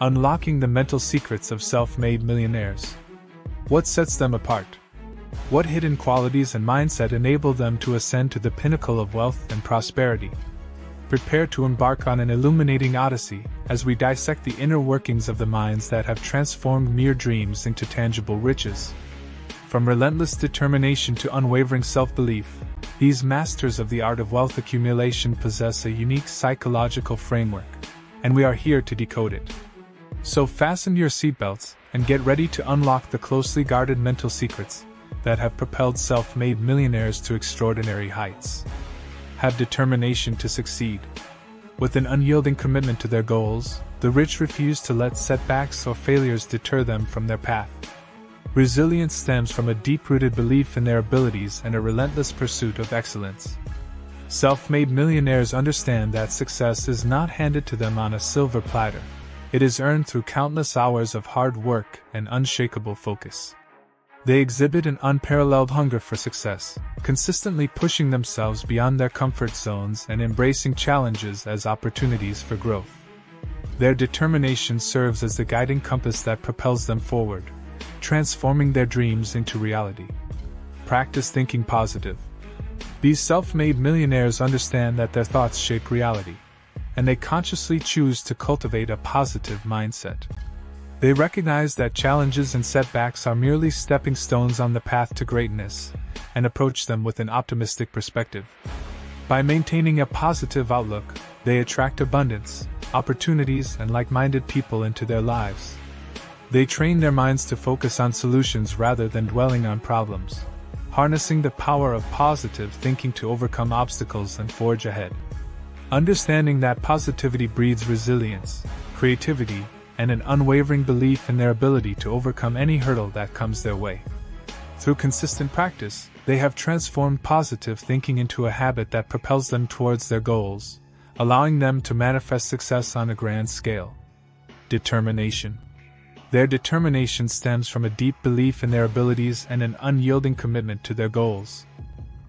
Unlocking the mental secrets of self-made millionaires. What sets them apart? What hidden qualities and mindset enable them to ascend to the pinnacle of wealth and prosperity? Prepare to embark on an illuminating odyssey as we dissect the inner workings of the minds that have transformed mere dreams into tangible riches. From relentless determination to unwavering self-belief, these masters of the art of wealth accumulation possess a unique psychological framework, and we are here to decode it. So fasten your seatbelts and get ready to unlock the closely guarded mental secrets that have propelled self-made millionaires to extraordinary heights. Have determination to succeed. With an unyielding commitment to their goals, the rich refuse to let setbacks or failures deter them from their path. Resilience stems from a deep-rooted belief in their abilities and a relentless pursuit of excellence. Self-made millionaires understand that success is not handed to them on a silver platter. It is earned through countless hours of hard work and unshakable focus. They exhibit an unparalleled hunger for success, consistently pushing themselves beyond their comfort zones and embracing challenges as opportunities for growth. Their determination serves as the guiding compass that propels them forward, transforming their dreams into reality. Practice thinking positive. These self-made millionaires understand that their thoughts shape reality, and they consciously choose to cultivate a positive mindset. They recognize that challenges and setbacks are merely stepping stones on the path to greatness, and approach them with an optimistic perspective. By maintaining a positive outlook, they attract abundance, opportunities, and like-minded people into their lives. They train their minds to focus on solutions rather than dwelling on problems, harnessing the power of positive thinking to overcome obstacles and forge ahead. Understanding that positivity breeds resilience, creativity, and an unwavering belief in their ability to overcome any hurdle that comes their way. Through consistent practice, they have transformed positive thinking into a habit that propels them towards their goals, allowing them to manifest success on a grand scale. Determination. Their determination stems from a deep belief in their abilities and an unyielding commitment to their goals.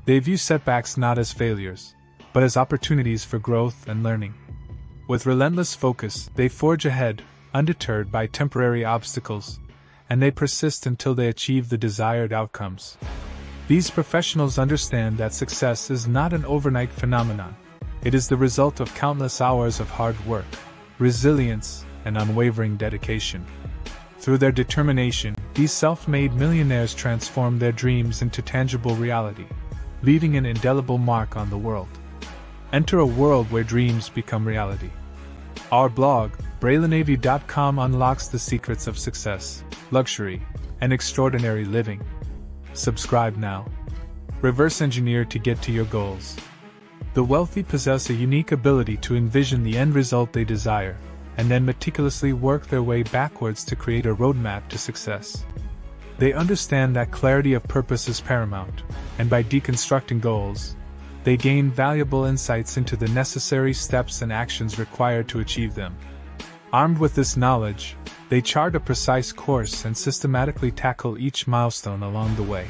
They view setbacks not as failures, but as opportunities for growth and learning. With relentless focus, they forge ahead, undeterred by temporary obstacles, and they persist until they achieve the desired outcomes. These professionals understand that success is not an overnight phenomenon. It is the result of countless hours of hard work, resilience, and unwavering dedication. Through their determination, these self-made millionaires transform their dreams into tangible reality, leaving an indelible mark on the world. Enter a world where dreams become reality. Our blog, BraylenAvy.com, unlocks the secrets of success, luxury, and extraordinary living. Subscribe now. Reverse engineer to get to your goals. The wealthy possess a unique ability to envision the end result they desire, and then meticulously work their way backwards to create a roadmap to success. They understand that clarity of purpose is paramount, and by deconstructing goals, they gain valuable insights into the necessary steps and actions required to achieve them. Armed with this knowledge, they chart a precise course and systematically tackle each milestone along the way.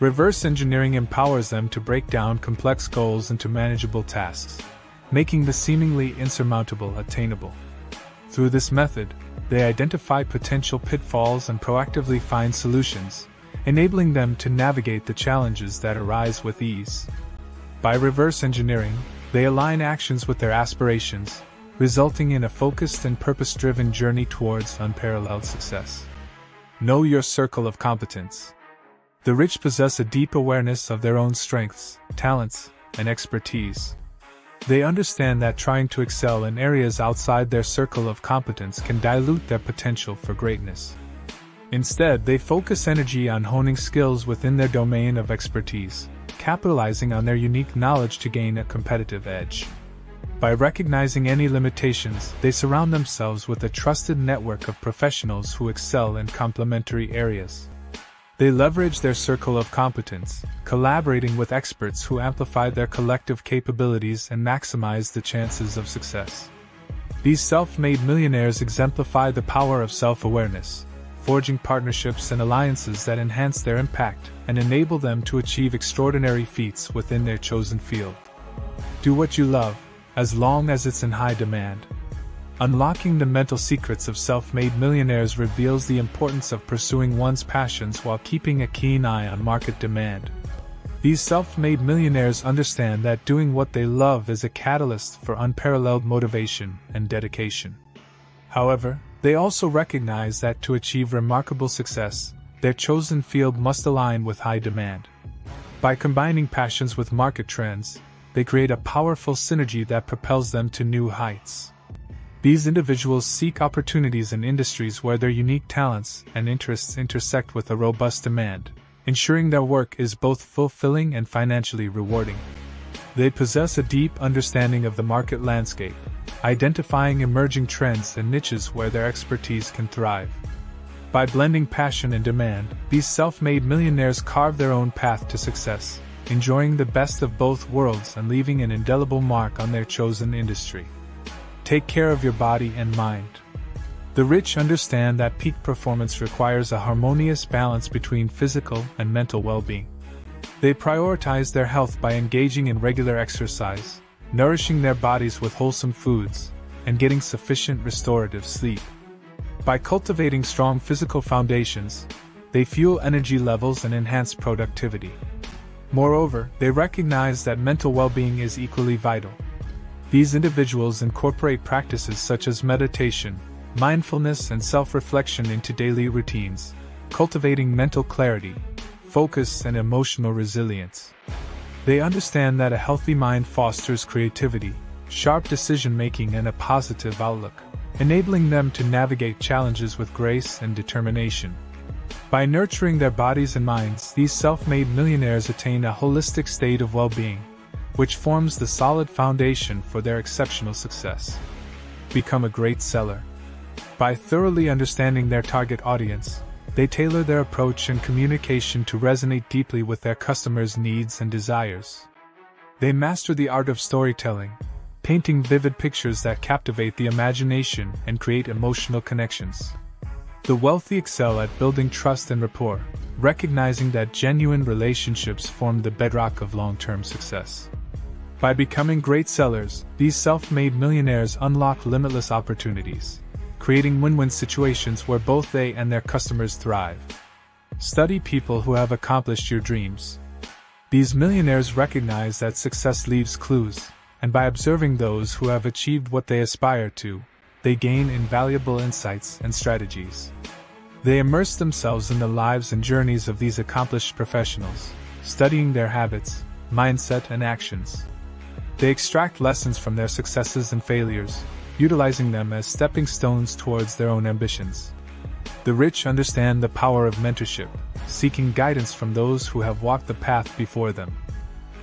Reverse engineering empowers them to break down complex goals into manageable tasks, making the seemingly insurmountable attainable. Through this method, they identify potential pitfalls and proactively find solutions, enabling them to navigate the challenges that arise with ease. By reverse engineering, they align actions with their aspirations, resulting in a focused and purpose-driven journey towards unparalleled success. Know your circle of competence. The rich possess a deep awareness of their own strengths, talents, and expertise. They understand that trying to excel in areas outside their circle of competence can dilute their potential for greatness. Instead, they focus energy on honing skills within their domain of expertise, capitalizing on their unique knowledge to gain a competitive edge. By recognizing any limitations, they surround themselves with a trusted network of professionals who excel in complementary areas. They leverage their circle of competence, collaborating with experts who amplify their collective capabilities and maximize the chances of success. These self-made millionaires exemplify the power of self-awareness, forging partnerships and alliances that enhance their impact and enable them to achieve extraordinary feats within their chosen field. Do what you love, as long as it's in high demand. Unlocking the mental secrets of self-made millionaires reveals the importance of pursuing one's passions while keeping a keen eye on market demand. These self-made millionaires understand that doing what they love is a catalyst for unparalleled motivation and dedication. However, they also recognize that to achieve remarkable success, their chosen field must align with high demand. By combining passions with market trends, they create a powerful synergy that propels them to new heights. These individuals seek opportunities in industries where their unique talents and interests intersect with a robust demand, ensuring their work is both fulfilling and financially rewarding. They possess a deep understanding of the market landscape, identifying emerging trends and niches where their expertise can thrive. By blending passion and demand, these self-made millionaires carve their own path to success, enjoying the best of both worlds and leaving an indelible mark on their chosen industry. Take care of your body and mind. The rich understand that peak performance requires a harmonious balance between physical and mental well-being. They prioritize their health by engaging in regular exercise, nourishing their bodies with wholesome foods, and getting sufficient restorative sleep. By cultivating strong physical foundations, they fuel energy levels and enhance productivity. Moreover, they recognize that mental well-being is equally vital. These individuals incorporate practices such as meditation, mindfulness, and self-reflection into daily routines, cultivating mental clarity, focus, and emotional resilience. They understand that a healthy mind fosters creativity, sharp decision-making, and a positive outlook, enabling them to navigate challenges with grace and determination. By nurturing their bodies and minds, these self-made millionaires attain a holistic state of well-being, which forms the solid foundation for their exceptional success. Become a great seller. By thoroughly understanding their target audience, they tailor their approach and communication to resonate deeply with their customers' needs and desires. They master the art of storytelling, painting vivid pictures that captivate the imagination and create emotional connections. The wealthy excel at building trust and rapport, recognizing that genuine relationships form the bedrock of long-term success. By becoming great sellers, these self-made millionaires unlock limitless opportunities, creating win-win situations where both they and their customers thrive. Study people who have accomplished your dreams. These millionaires recognize that success leaves clues, and by observing those who have achieved what they aspire to, they gain invaluable insights and strategies. They immerse themselves in the lives and journeys of these accomplished professionals, studying their habits, mindset, and actions. They extract lessons from their successes and failures, utilizing them as stepping stones towards their own ambitions. The rich understand the power of mentorship, seeking guidance from those who have walked the path before them.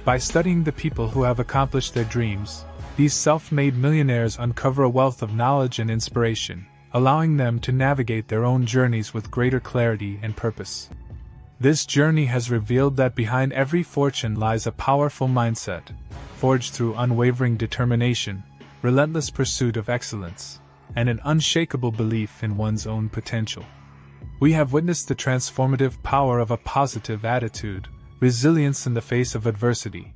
By studying the people who have accomplished their dreams, these self-made millionaires uncover a wealth of knowledge and inspiration, allowing them to navigate their own journeys with greater clarity and purpose. This journey has revealed that behind every fortune lies a powerful mindset, forged through unwavering determination, relentless pursuit of excellence, and an unshakable belief in one's own potential. We have witnessed the transformative power of a positive attitude, resilience in the face of adversity,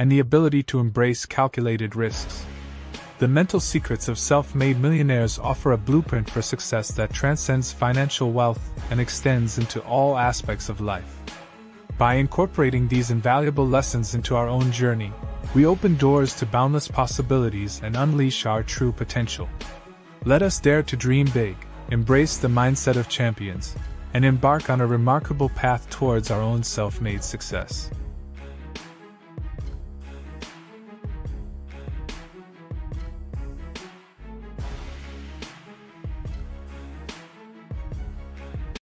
and the ability to embrace calculated risks. The mental secrets of self-made millionaires offer a blueprint for success that transcends financial wealth and extends into all aspects of life. By incorporating these invaluable lessons into our own journey, we open doors to boundless possibilities and unleash our true potential. Let us dare to dream big, embrace the mindset of champions, and embark on a remarkable path towards our own self-made success.